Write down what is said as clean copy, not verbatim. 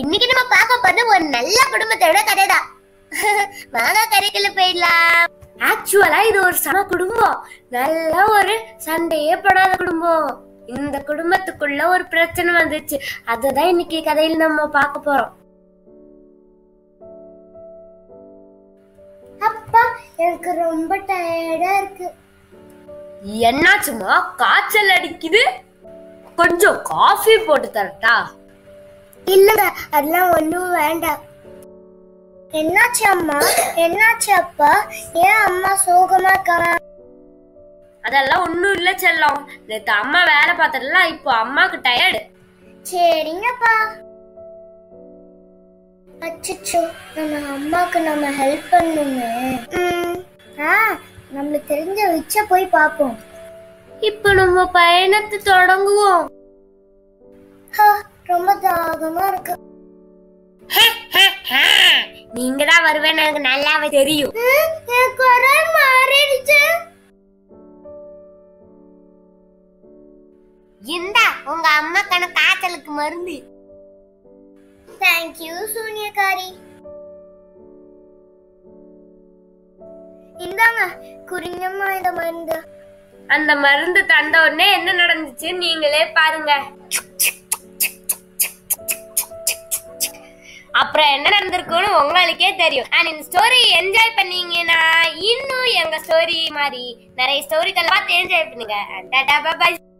இன்னைக்கு நம்ம பாக்க போறது ஒரு நல்ல குடும்பத்தோட கதைடா. வாங்க கதைக்குள்ள போய்லாம். ஆக்சுவலா இது ஒரு சம குடும்பம். நல்ல ஒரு சண்டையே போடாத குடும்பம். இந்த குடும்பத்துக்குள்ள ஒரு பிரச்சனை வந்துச்சு. அதுதான் இன்னைக்கு கதையில நம்ம பாக்க போறோம். அப்பா எனக்கு ரொம்ப டயர்டா இருக்கு. என்னாச்சுமா? காய்ச்சல் அடிக்குது. கொஞ்சம் காஃபி போட்டு தரட்டா? இல்லங்க, அதெல்லாம் ஒண்ணும் வேண்டாம். என்னாச்சு அம்மா? என்னாச்சு அப்பா? ஏன் அம்மா சோகமா இருக்காங்க? அதெல்லாம் ஒண்ணும் இல்ல செல்லம். நேத்து அம்மா வேலை பார்த்ததுல இப்போ அம்மாக்கு டயர்டு. சரிங்கப்பா. அச்சச்சோ, நம்ம அம்மாக்கு நம்ம ஹெல்ப் பண்ணணுமே. நம்மளுக்கு தெரிஞ்ச விச்ச போய் பாப்போம். இப்போ நம்ம பயணத்தை தொடங்குவோம். ரொம்ப தாகமா இருக்கு. நீங்க தான் வருவேன்னு எனக்கு நல்லாவே தெரியும். இந்த உங்க அம்மாக்கான காய்ச்சலுக்கு மருந்து. தேங்க்யூ சூனியக்காரி. இந்தாங்க குறிஞ்சம்மா இந்த மருந்து. அந்த மருந்து தந்த உடனே என்ன நடந்துச்சு நீங்களே பாருங்க. அப்புறம் என்ன நடந்திருக்குன்னு உங்களுக்கே தெரியும். அண்ட் இந்த ஸ்டோரி என்ஜாய் பண்ணீங்கன்னா இன்னும் எங்க ஸ்டோரி மாதிரி நிறைய ஸ்டோரிகள் பார்த்து என்ஜாய் பண்ணுங்க.